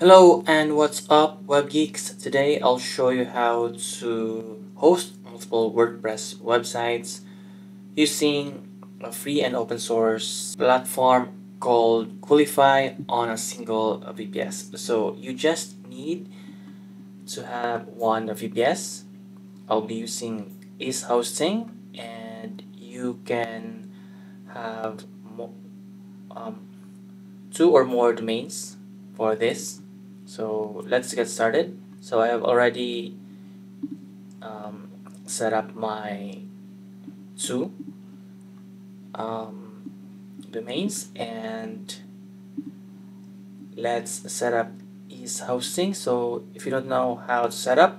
Hello and what's up, web geeks. Today I'll show you how to host multiple WordPress websites using a free and open source platform called Coolify on a single VPS. So you just need to have one VPS. I'll be using isHosting, and you can have two or more domains for this. So let's get started. So I have already set up my two domains, and let's set up isHosting. So if you don't know how to set up,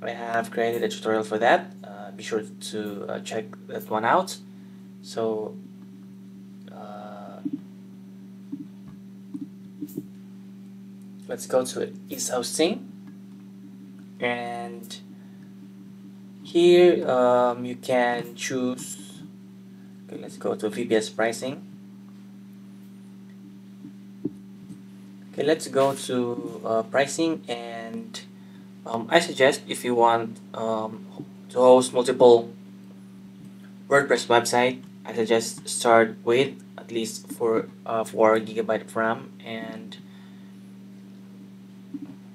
I have created a tutorial for that. Be sure to check that one out. So let's go to isHosting, and here you can choose. Okay, let's go to VPS pricing. Okay, let's go to pricing, and I suggest if you want to host multiple WordPress website, I suggest start with at least 4 GB of RAM, and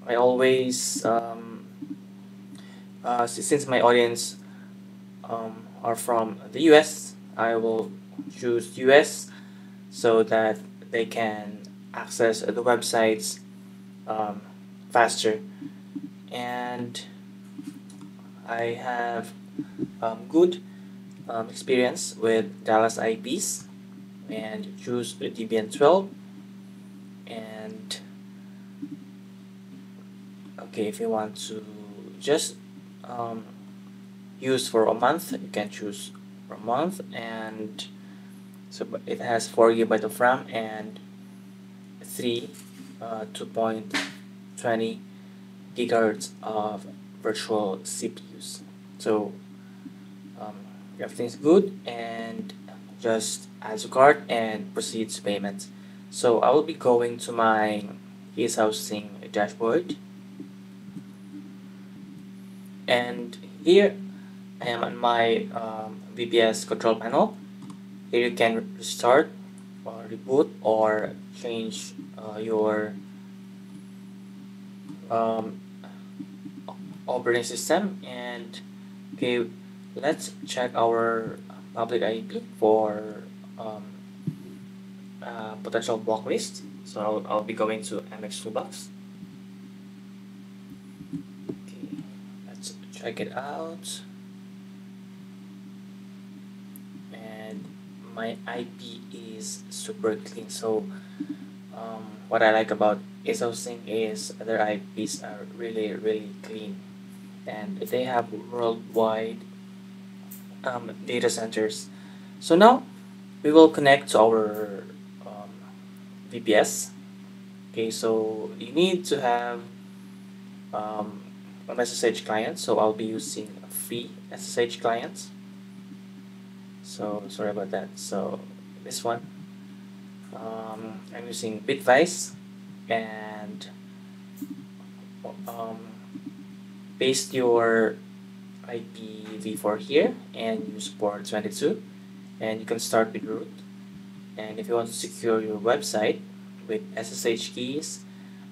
I always, since my audience are from the US, I will choose US so that they can access the websites faster. And I have good experience with Dallas IPs, and choose the Debian 12. And okay, if you want to just use for a month, you can choose for a month, and so it has 4 GB of RAM and 2.20 GHz of virtual CPUs. So everything's good, and just add to cart and proceed to payment. So I will be going to my isHosting dashboard. And here I am on my VPS control panel. Here you can restart or reboot or change your operating system. And okay, let's check our public IP for potential block list. So I'll be going to MX Toolbox. Check it out, and my IP is super clean. So what I like about isHosting is their IPs are really clean, and they have worldwide data centers. So now we will connect to our VPS. Okay, so you need to have SSH client, so I'll be using a free SSH client. So sorry about that. So this one, I'm using Bitvise, and paste your IPv4 here and use port 22, and you can start with root. And if you want to secure your website with SSH keys,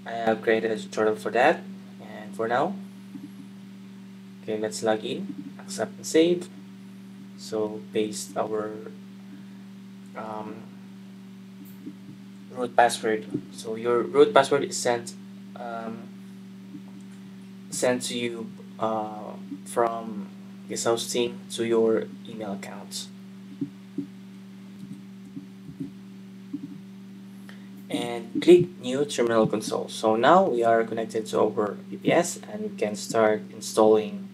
I have created a tutorial for that. And for now, okay, let's log in, accept and save. So paste our root password. So your root password is sent to you from isHosting to your email account. And click new terminal console. So now we are connected to our VPS, and we can start installing,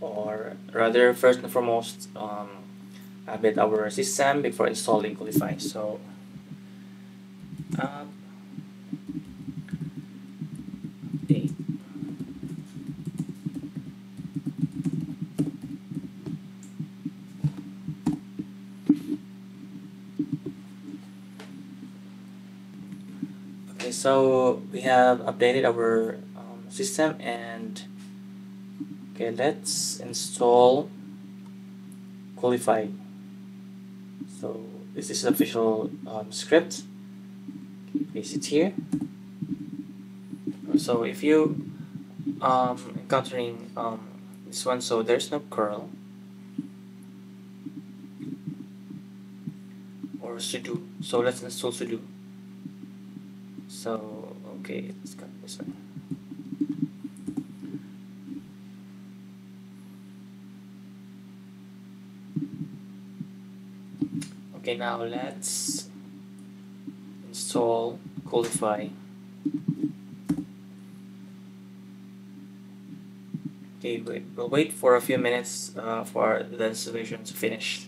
or rather, first and foremost, update our system before installing Coolify. So update. Okay, So we have updated our system, and okay, let's install Coolify. So this is the official script. Paste it here. So if you encountering this one, so there's no curl or sudo. So let's install sudo. So okay, let's cut this one. Okay, now let's install Coolify. Okay, we'll wait for a few minutes for the installation to finish.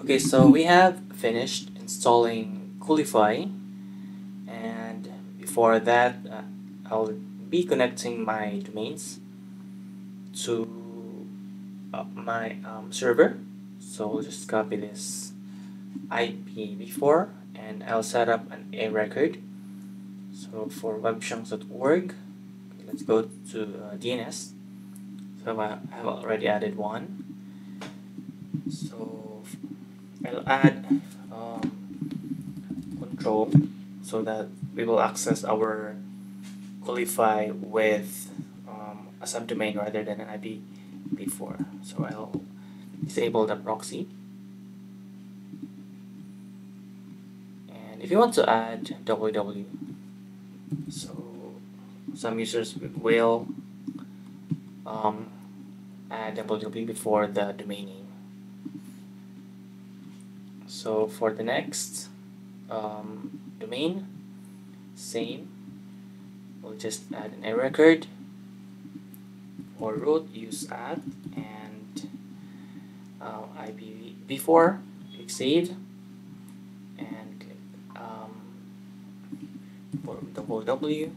Okay, so we have finished installing Coolify, and before that I'll be connecting my domains to my server. So I'll just copy this IPv4 and I'll set up a record. So for webshop.org, okay, let's go to DNS. So I have already added one. So I'll add control so that we will access our Coolify with a subdomain rather than an IPv4. So I'll disable the proxy. And if you want to add www, so some users will add www before the domain name. So for the next domain, same, we'll just add an a record or root use at and IPv4, click save, and click www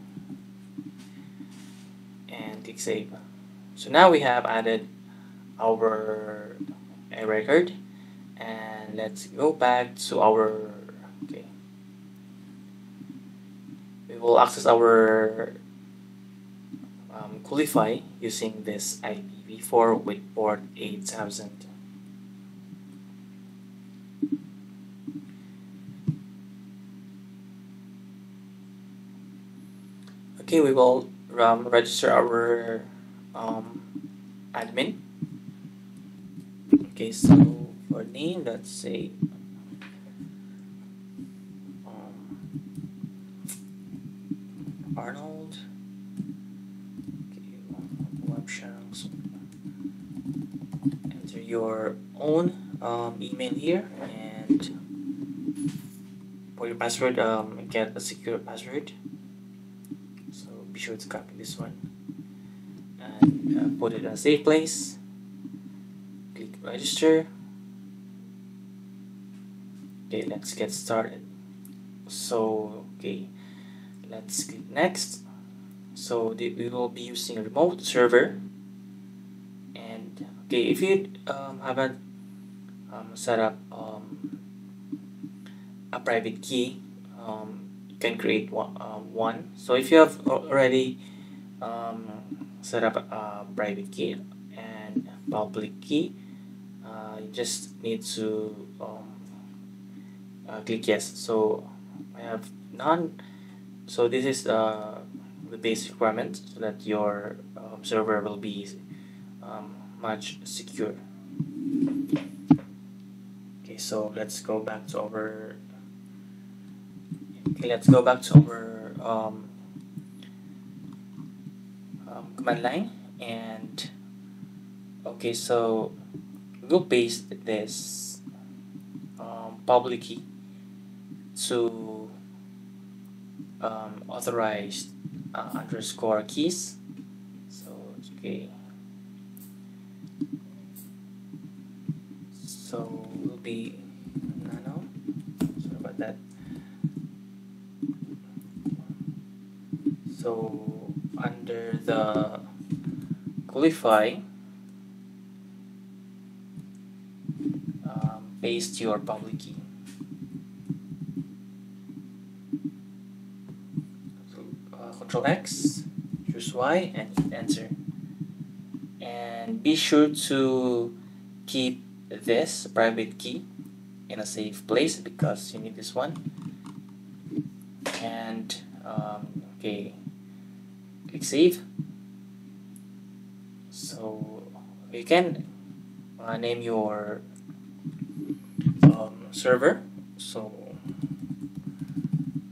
and click save. So now we have added our a record, and let's go back to our okay. We will access our Coolify using this IPv4 with port 8000. Okay, we will register our admin. Okay, so for name, let's say Arnold. Okay, webshops. Enter your own email here and for your password, get a secure password. Be sure to copy this one and put it in a safe place. Click register. Okay, let's get started. So okay, let's click next. So we will be using a remote server, and okay, if you haven't set up a private key, can create one. So if you have already set up a private key and public key, you just need to click yes. So I have none. So this is the basic requirement so that your server will be much secure. Okay, so let's go back to our command line, and okay, so we'll paste this public key to authorized underscore keys. So okay, so we'll be nano. Sorry about that. So under the Coolify, paste your public key. Control X, choose Y, and hit enter. And be sure to keep this private key in a safe place because you need this one. And okay, click save. So you can name your server. So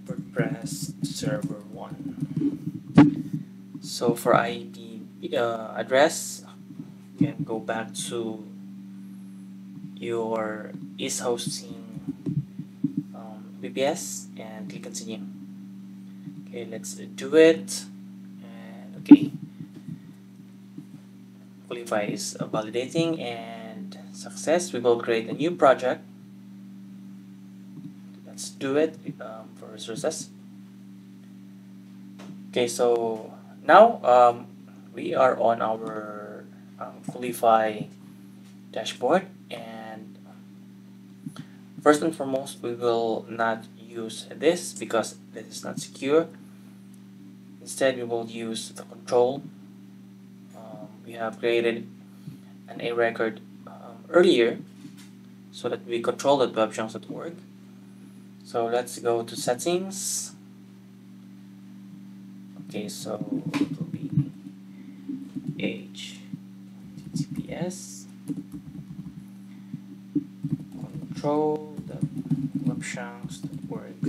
WordPress server 1. So for IP address, you can go back to your isHosting VPS and click continue. Okay, let's do it. And okay, Coolify is validating and success. We will create a new project. Let's do it for resources. Okay, so now we are on our Coolify dashboard. And first and foremost, we will not use this because this is not secure. Instead, we will use the control. We have created an A record earlier so that we control the webshop.org. So let's go to settings. Okay, so it will be HTTPS control the webshop.org.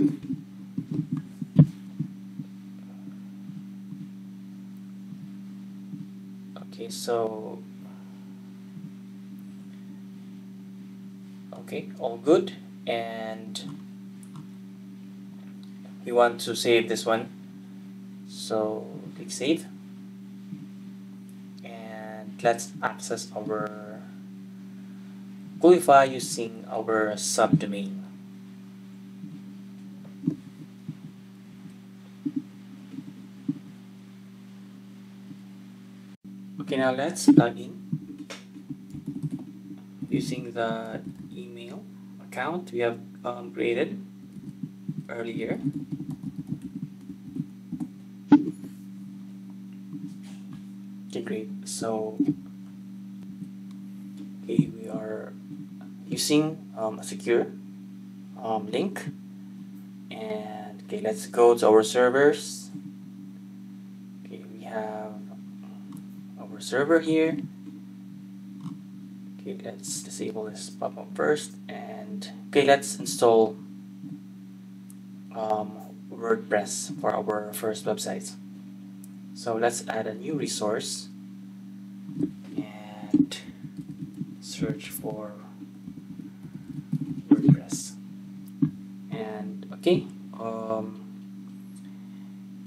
Okay, so okay, all good, and we want to save this one, so click save, and let's access our Coolify using our subdomain. Okay, now let's log in using the email account we have created earlier. Okay, great. So okay, we are using a secure link, and okay, let's go to our servers. Okay, we have our server here. Okay, let's disable this pop-up first, and okay, let's install WordPress for our first website. So let's add a new resource and search for WordPress. And okay,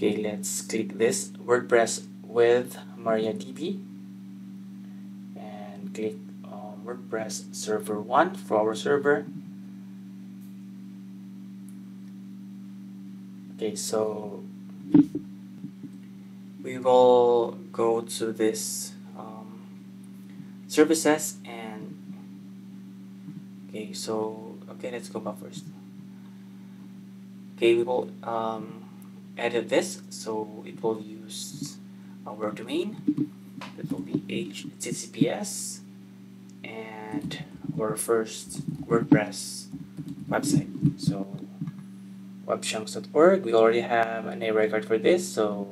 okay, let's click this WordPress with MariaDB and click WordPress server 1 for our server. Okay, so we will go to this services, and okay, so okay, let's go back first. Okay, we will edit this, so it will use our domain. It will be HTTPS and our first WordPress website. So webshop.org, we already have an A record for this, so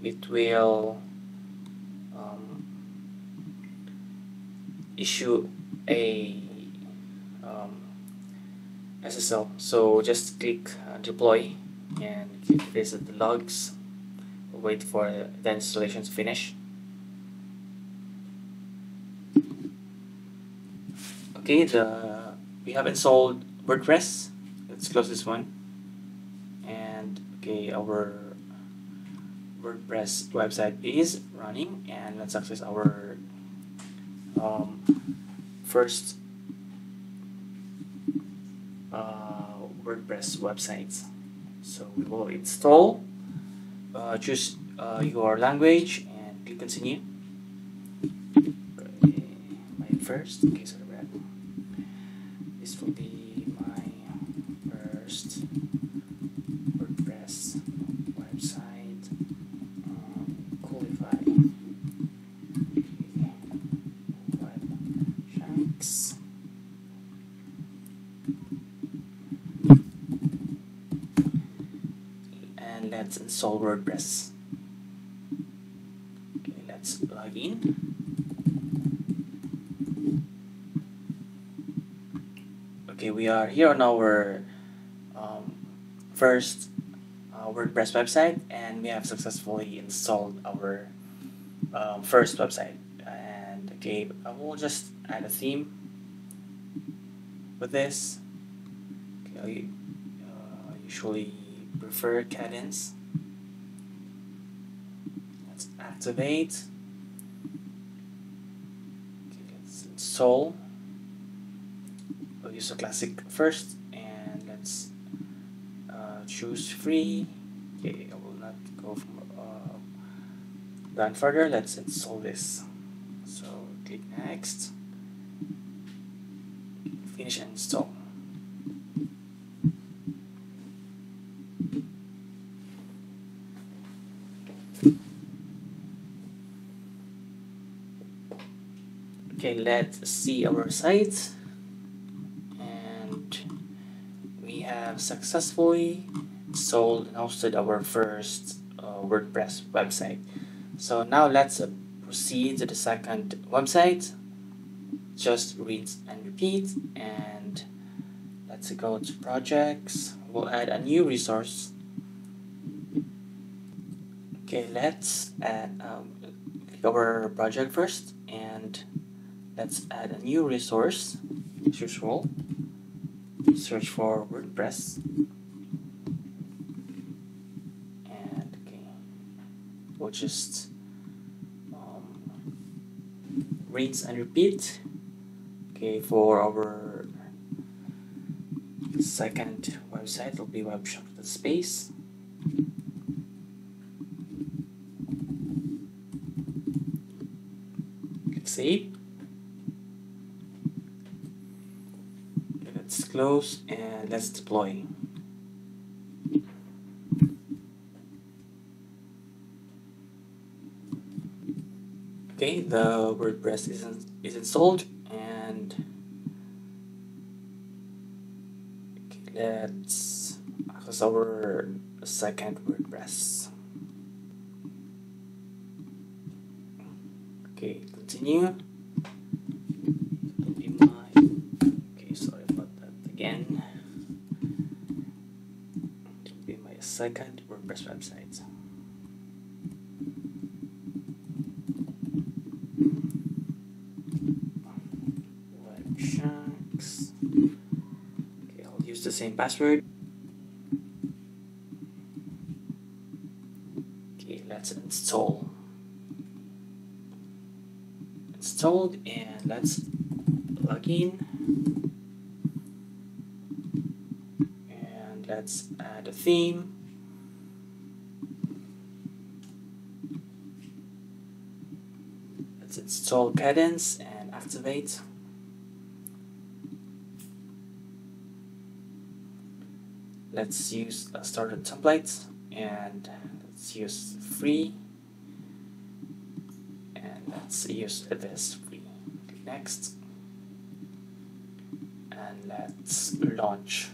it will issue a SSL. So just click deploy and click this at the logs. We'll wait for the installation to finish. Okay, we have installed WordPress. Let's close this one. And okay, our WordPress website is running, and let's access our first WordPress website. So we will install, choose your language, and click continue. Okay, mine first. Okay, so this will be my first let's install WordPress. Okay, let's log in. Okay, we are here on our first WordPress website, and we have successfully installed our first website. And okay, I will just add a theme with this. Okay, I usually prefer Kadence. Let's activate. Okay, let's install. We'll use a classic first, and let's choose free. Okay, I will not go from down further. Let's install this. So click next, finish and install. Okay, let's see our site, and we have successfully installed and hosted our first WordPress website. So now let's proceed to the second website. Just read and repeat, and let's go to projects. We'll add a new resource. Okay, let's add our project first, and let's add a new resource as usual. Search for WordPress, and okay, we'll just read and repeat. Okay, for our second website, it'll be webshop.space. Click save. Okay, let's close and let's deploy. Okay, the WordPress is installed. Let's access our second WordPress. Okay, continue. Okay, sorry about that again. It will be my second WordPress website. The same password. Okay, let's install. Installed, and let's log in. And let's add a theme. Let's install Kadence and activate. Let's use a starter template, and let's use free, and let's use this free. Click next, and let's launch.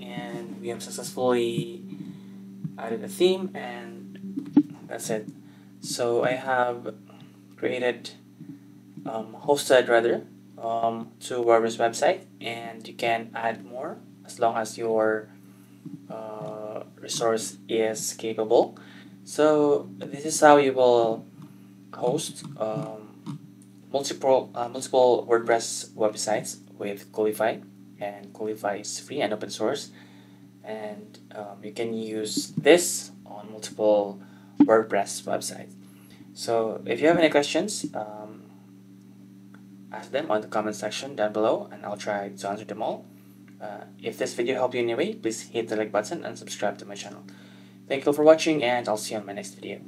And we have successfully added a theme, and that's it. So I have created, hosted rather, to WordPress website, and you can add more as long as your resource is capable. So this is how you will host multiple WordPress websites with Coolify, and Coolify is free and open source, and you can use this on multiple WordPress websites. So if you have any questions, ask them on the comment section down below, and I'll try to answer them all. If this video helped you in any way, please hit the like button and subscribe to my channel. Thank you all for watching, and I'll see you on my next video.